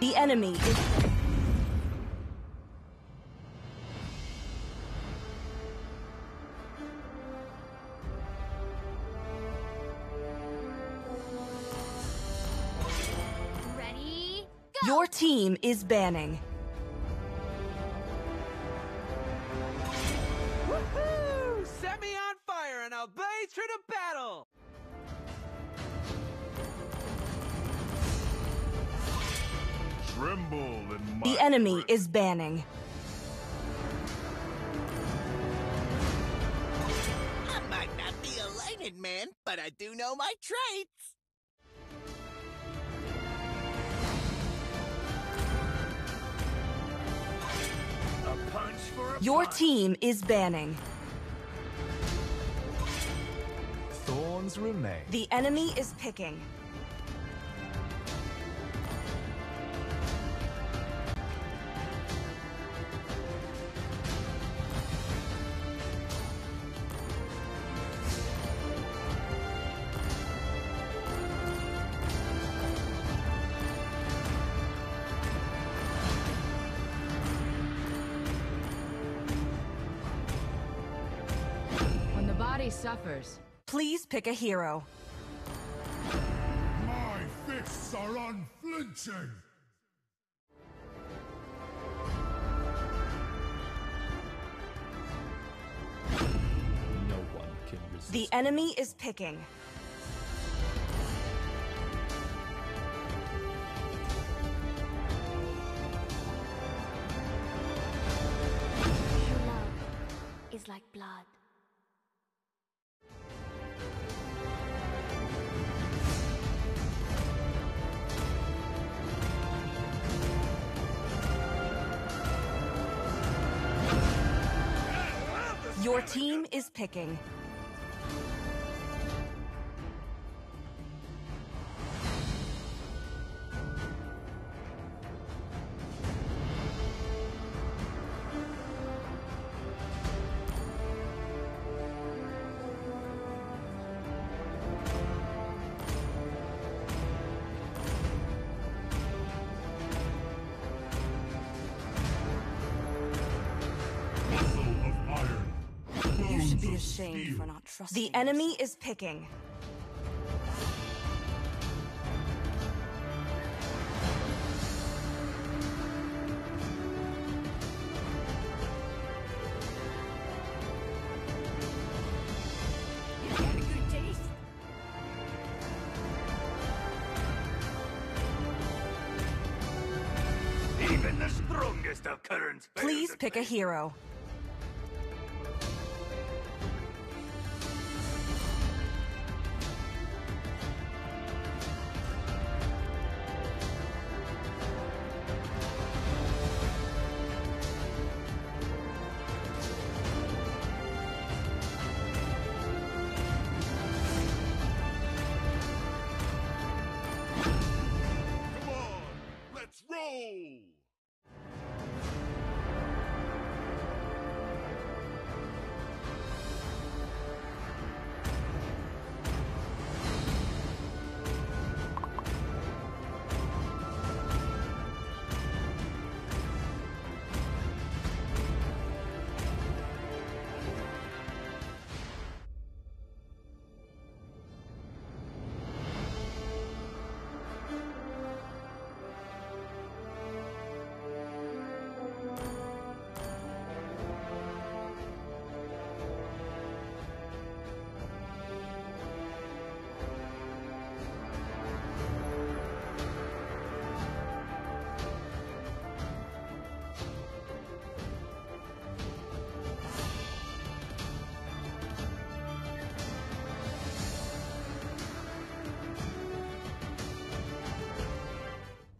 The enemy is... Ready, go! Your team is banning. Woohoo! Set me on fire and I'll blaze through the battle! The enemy is banning. I might not be a lightning man, but I do know my traits. A punch for a Your punch. Team is banning. Thorns remain. The enemy is picking. Suffers. Please pick a hero. My fists are unflinching. No one can resist. The enemy is picking. Your love is like blood. Your team is picking. Be ashamed for not trusting. The enemy is picking. You had a good taste. Even the strongest of currents. Please pick a hero.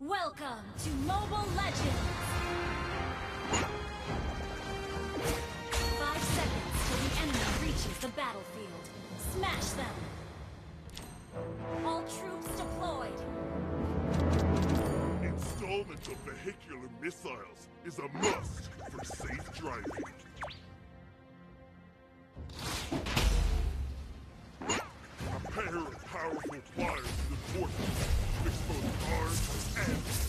Welcome to Mobile Legends! 5 seconds till the enemy reaches the battlefield. Smash them! All troops deployed! Installment of vehicular missiles is a must for safe driving. Prepare a powerful fire to the fortress. Exposed cars and...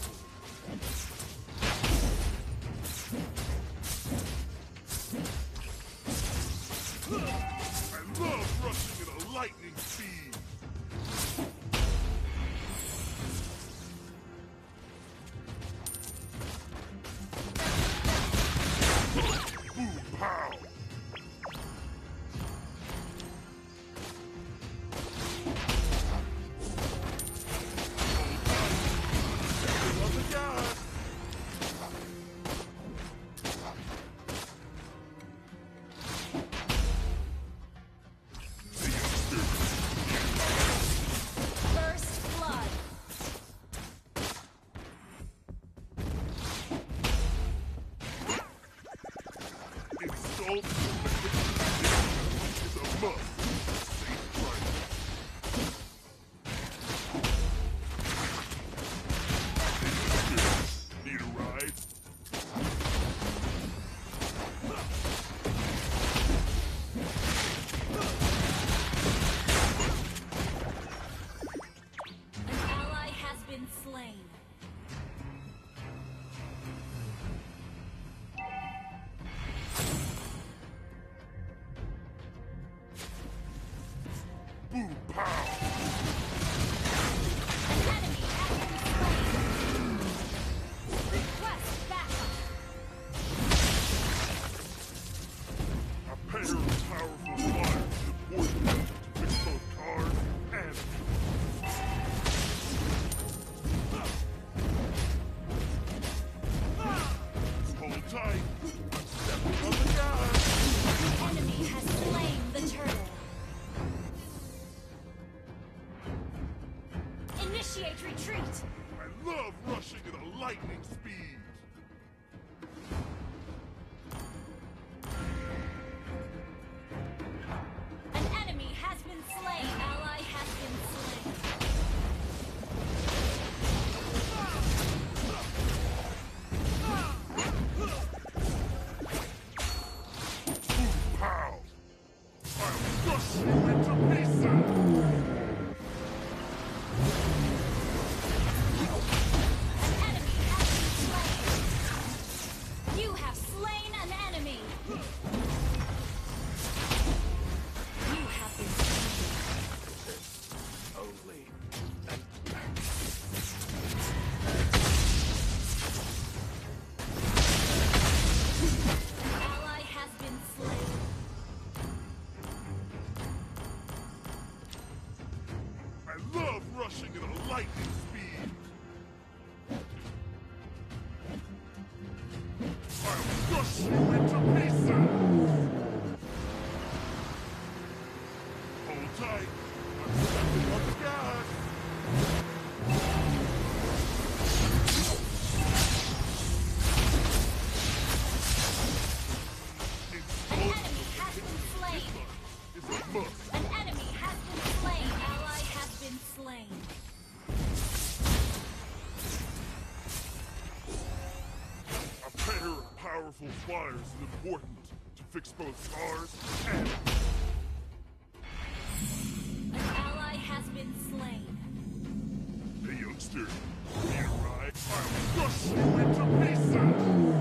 Fire is important to fix both cars and... An ally has been slain. Hey youngster, when you arrive, I will crush you into pieces!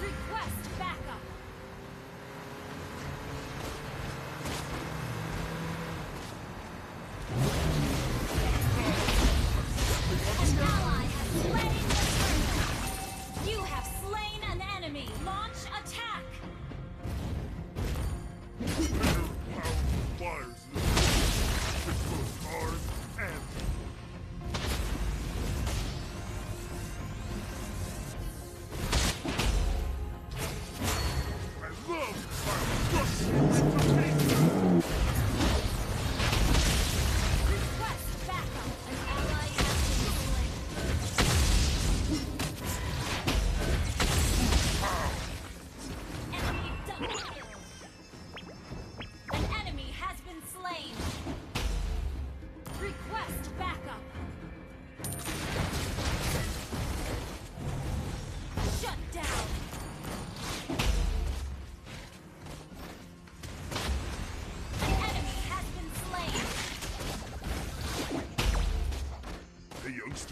Request backup! An enemy has been slain.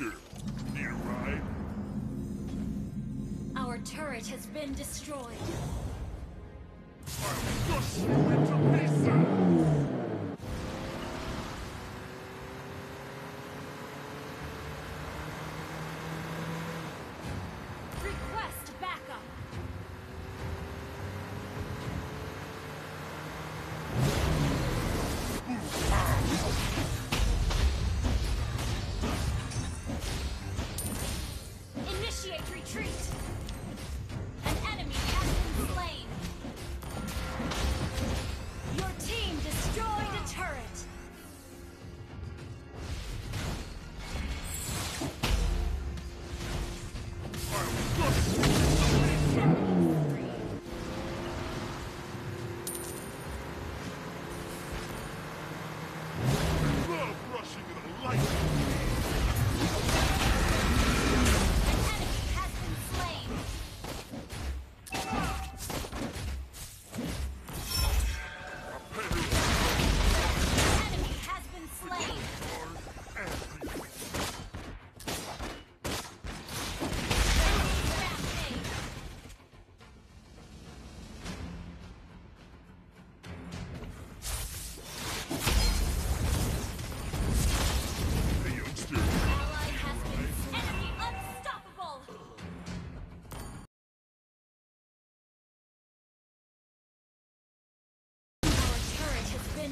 Doctor, need a ride? Our turret has been destroyed. I'll crush you into pieces!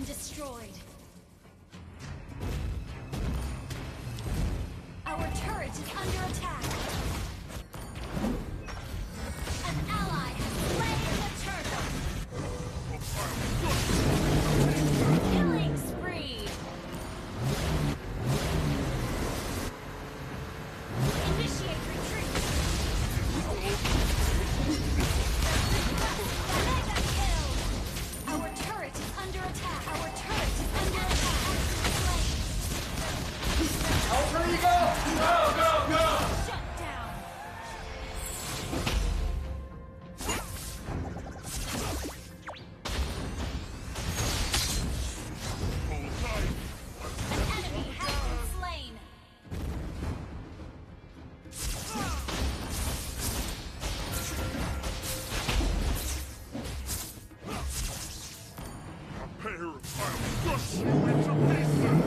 Destroyed. Our turret is under attack. An ally has slain the turtle. Killing spree. Initiate retreat. Our turret is under attack. Over you go! Go, go, go! Shut down! An enemy has been slain! A pair of arms crush you into pieces!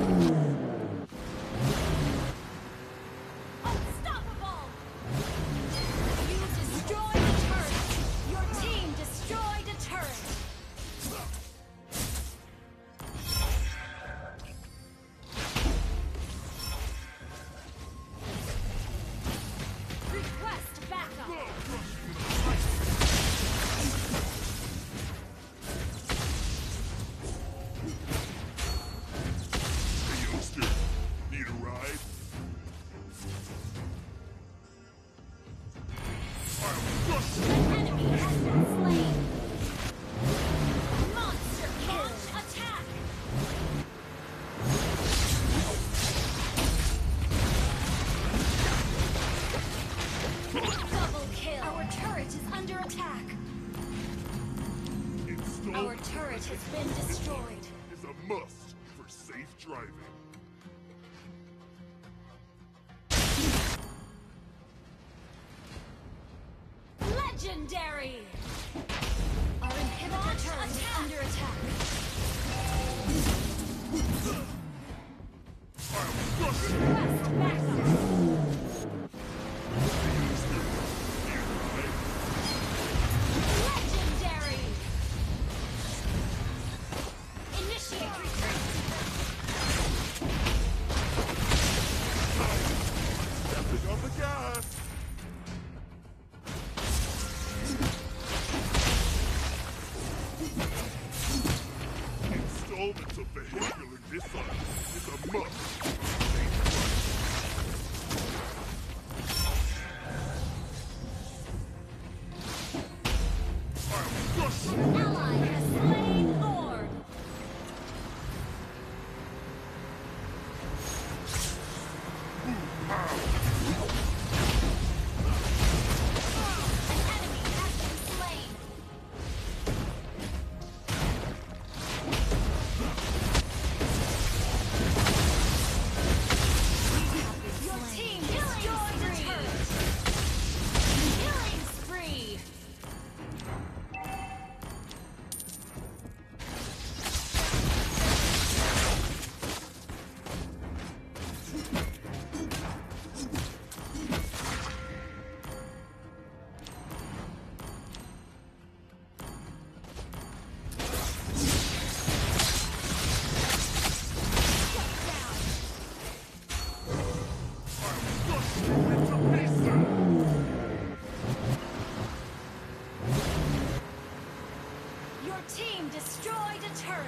Legendary! Our inhibitor turret is under attack. Request backup. Legendary! Initiate retreat. Stepping on the gas! Moments of behavioral dissonance is a must. An ally has slain Lord. An enemy has been slain. Your team destroyed a turret.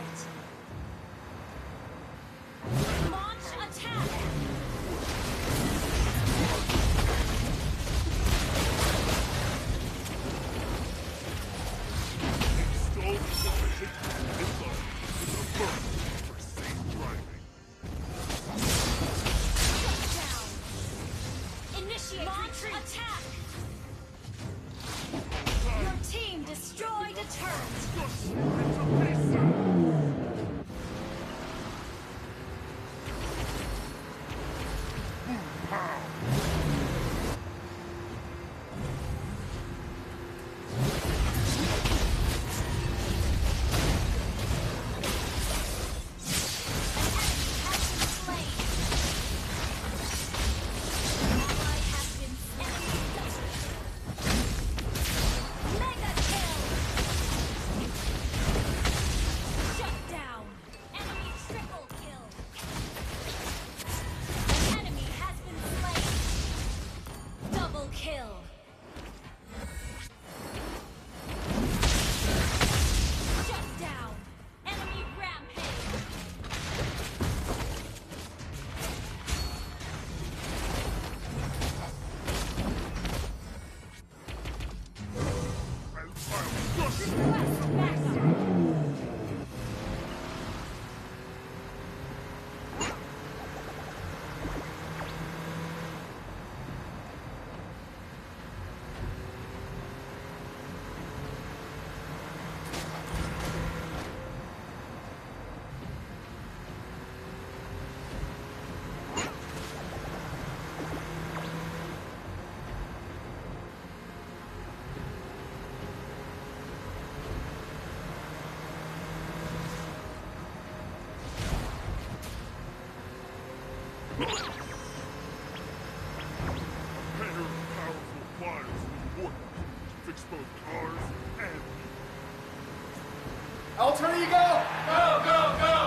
Alter, you go! Go, go, go!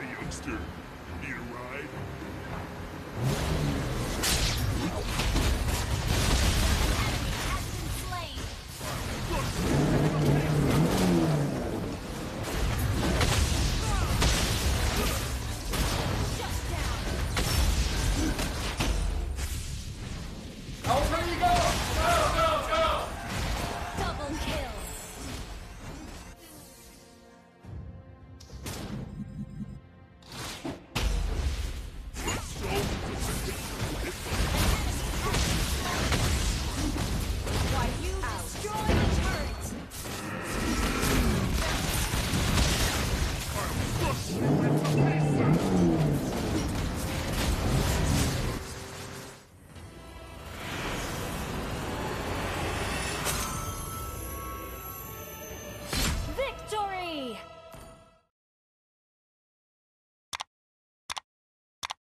Hey, youngster, you need a ride?